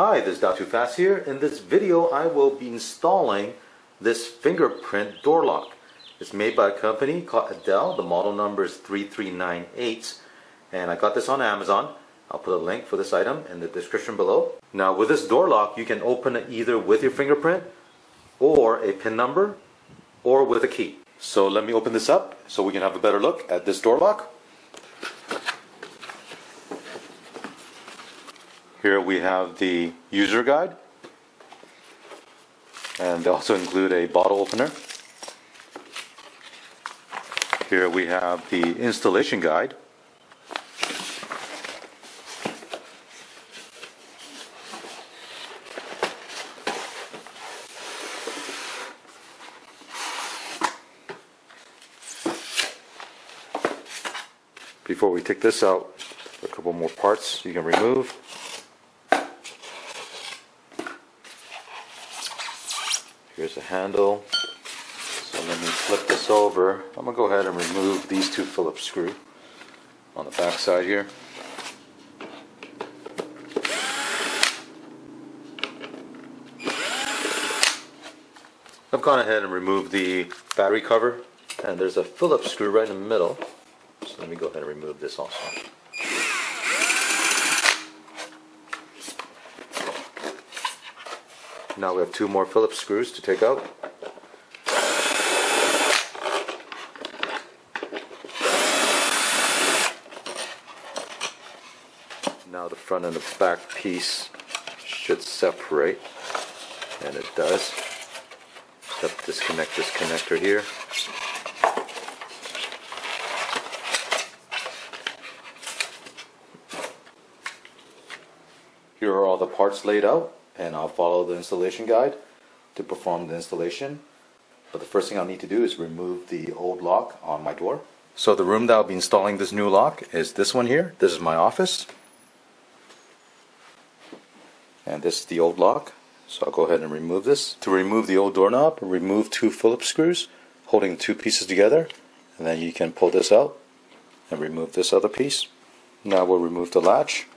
Hi, this is Dial2Fast here. In this video, I will be installing this fingerprint door lock. It's made by a company called Adel. The model number is 3398. And I got this on Amazon. I'll put a link for this item in the description below. Now, with this door lock, you can open it either with your fingerprint or a PIN number or with a key. So let me open this up so we can have a better look at this door lock. Here we have the user guide, and they also include a bottle opener. Here we have the installation guide. Before we take this out, there are a couple more parts you can remove. Here's the handle. So let me flip this over. I'm going to go ahead and remove these two Phillips screws on the back side here. I've gone ahead and removed the battery cover, and there's a Phillips screw right in the middle. So let me go ahead and remove this also. Now we have two more Phillips screws to take out. Now the front and the back piece should separate, and it does. Just disconnect this connector here. Here are all the parts laid out, and I'll follow the installation guide to perform the installation. But the first thing I'll need to do is remove the old lock on my door. So the room that I'll be installing this new lock is this one here. This is my office. And this is the old lock. So I'll go ahead and remove this. To remove the old doorknob, remove two Phillips screws holding two pieces together. And then you can pull this out and remove this other piece. Now we'll remove the latch.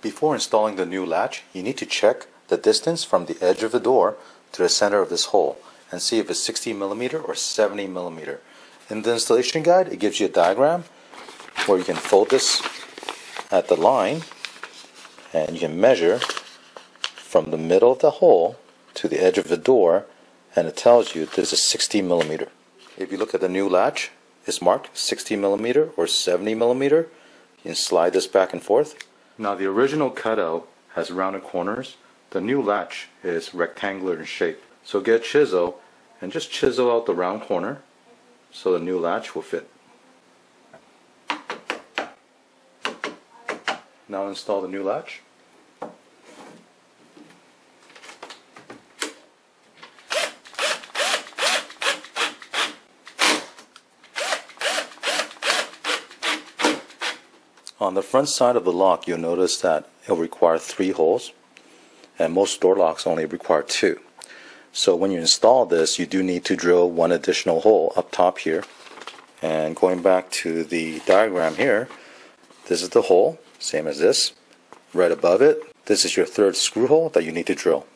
Before installing the new latch, you need to check the distance from the edge of the door to the center of this hole and see if it's 60 millimeter or 70 millimeter. In the installation guide, it gives you a diagram where you can fold this at the line, and you can measure from the middle of the hole to the edge of the door, and it tells you this is 60 millimeter. If you look at the new latch, it's marked 60 millimeter or 70 millimeter. You can slide this back and forth. Now the original cutout has rounded corners. The new latch is rectangular in shape. So get a chisel and just chisel out the round corner so the new latch will fit. Now install the new latch. On the front side of the lock, you'll notice that it'll require 3 holes, and most door locks only require 2. So when you install this, you do need to drill one additional hole up top here. And going back to the diagram here, this is the hole, same as this. Right above it, this is your 3rd screw hole that you need to drill.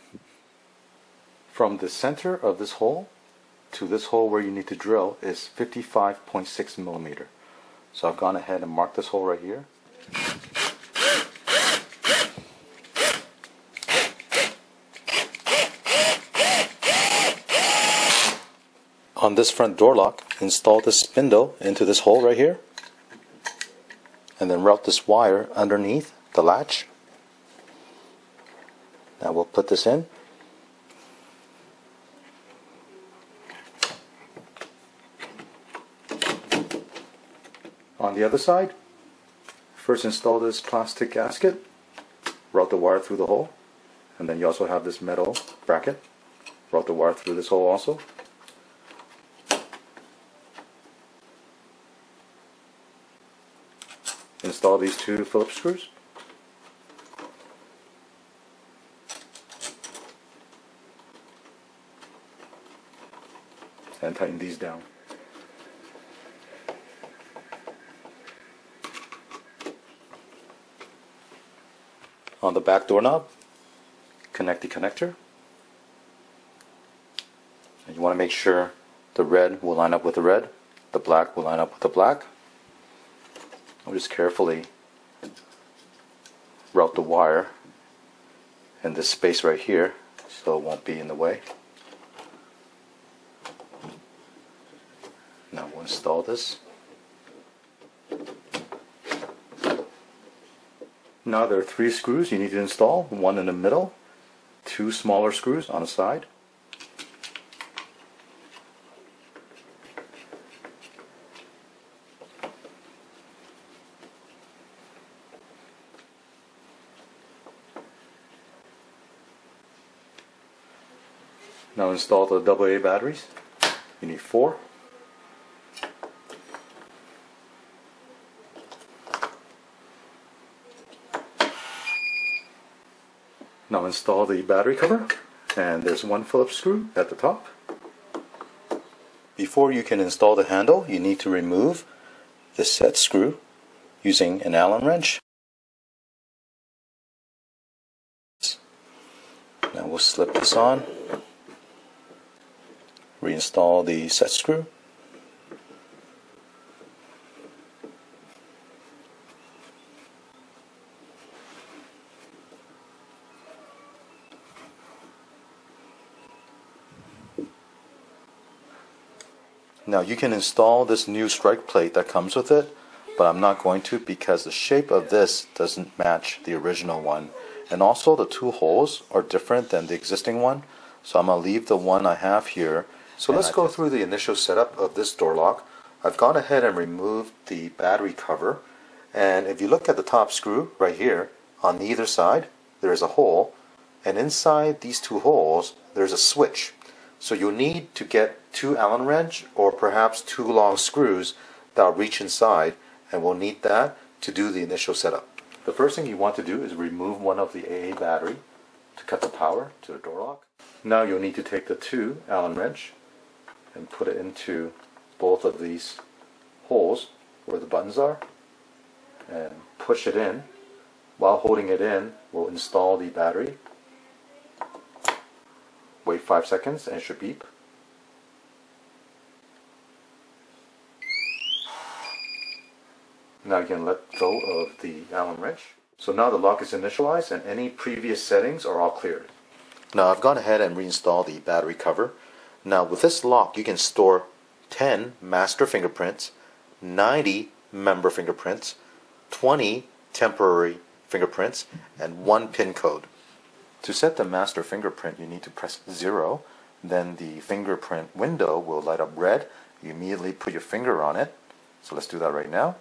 From the center of this hole to this hole where you need to drill is 55.6 millimeter. So I've gone ahead and marked this hole right here. On this front door lock, install the spindle into this hole right here, and then route this wire underneath the latch. Now we'll put this in. On the other side, first install this plastic gasket, route the wire through the hole, and then you also have this metal bracket, route the wire through this hole also. Install these two Phillips screws. and tighten these down. On the back doorknob, connect the connector, and you want to make sure the red will line up with the red, the black will line up with the black. I'll just carefully route the wire in this space right here so it won't be in the way. Now we'll install this. Now there are 3 screws you need to install, 1 in the middle, 2 smaller screws on the side. Now install the AA batteries. You need 4. Now install the battery cover, and there's 1 Phillips screw at the top. Before you can install the handle, you need to remove the set screw using an Allen wrench. Now we'll slip this on, reinstall the set screw. Now you can install this new strike plate that comes with it, but I'm not going to because the shape of this doesn't match the original one. And also the 2 holes are different than the existing one, so I'm going to leave the one I have here. So let's go through the initial setup of this door lock. I've gone ahead and removed the battery cover, and if you look at the top screw right here, on either side there is a hole, and inside these 2 holes there's a switch. So you'll need to get 2 Allen wrench or perhaps 2 long screws that'll reach inside, and we'll need that to do the initial setup. The first thing you want to do is remove one of the AA battery to cut the power to the door lock. Now you'll need to take the 2 Allen wrench and put it into both of these holes where the buttons are and push it in. While holding it in, we'll install the battery. Wait 5 seconds and it should beep. Now you can let go of the Allen wrench. So now the lock is initialized and any previous settings are all cleared. Now I've gone ahead and reinstalled the battery cover. Now with this lock you can store 10 master fingerprints, 90 member fingerprints, 20 temporary fingerprints, and 1 PIN code. To set the master fingerprint, you need to press 0, then the fingerprint window will light up red. You immediately put your finger on it. So let's do that right now.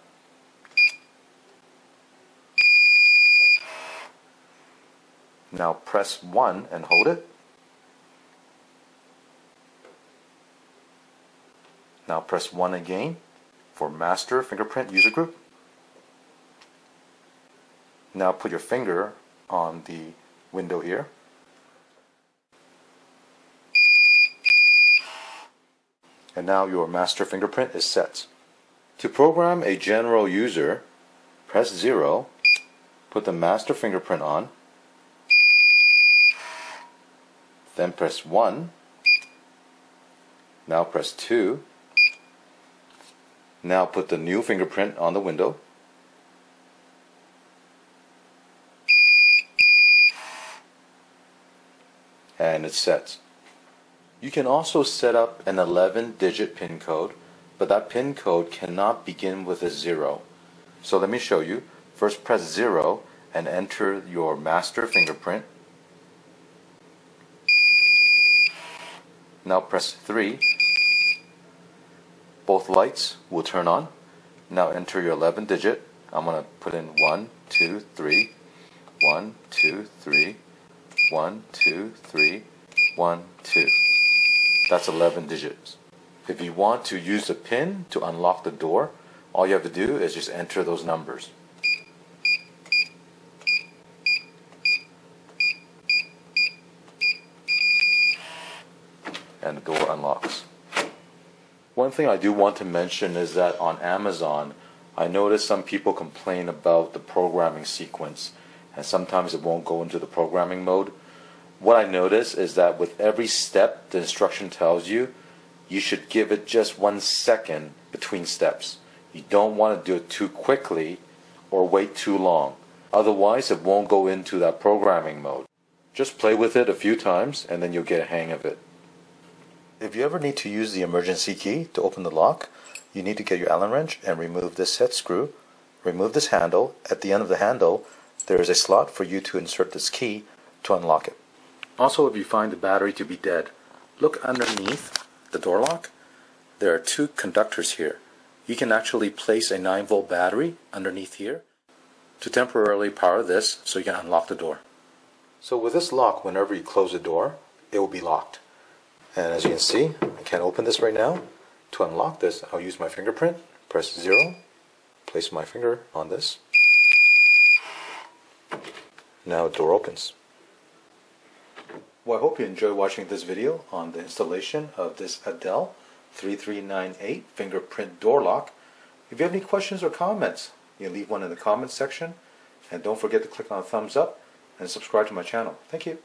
Now press 1 and hold it. Now press 1 again for master fingerprint user group. Now put your finger on the window here. And now your master fingerprint is set. To program a general user, press 0, put the master fingerprint on, then press 1, now press 2, now put the new fingerprint on the window. And it's set. You can also set up an 11-digit PIN code, but that PIN code cannot begin with a 0. So let me show you. First press 0 and enter your master fingerprint. Now press 3. Both lights will turn on. Now enter your 11-digit. I'm going to put in 1, 2, 3, 1, 2, 3. 1, 2, 3, 1, 2. That's 11 digits. If you want to use a PIN to unlock the door, all you have to do is just enter those numbers. And the door unlocks. One thing I do want to mention is that on Amazon, I noticed some people complain about the programming sequence, and sometimes it won't go into the programming mode. What I notice is that with every step the instruction tells you, you should give it just 1 second between steps. You don't want to do it too quickly or wait too long. Otherwise, it won't go into that programming mode. Just play with it a few times and then you'll get a hang of it. If you ever need to use the emergency key to open the lock, you need to get your Allen wrench and remove this head screw, remove this handle. At the end of the handle, there is a slot for you to insert this key to unlock it. Also, if you find the battery to be dead, look underneath the door lock. There are two conductors here. You can actually place a 9-volt battery underneath here to temporarily power this so you can unlock the door. So with this lock, whenever you close the door, it will be locked. And as you can see, I can't open this right now. To unlock this, I'll use my fingerprint, press 0, place my finger on this. Now the door opens. Well, I hope you enjoy watching this video on the installation of this Adel 3398 fingerprint door lock. If you have any questions or comments, you can leave one in the comments section. And don't forget to click on thumbs up and subscribe to my channel. Thank you.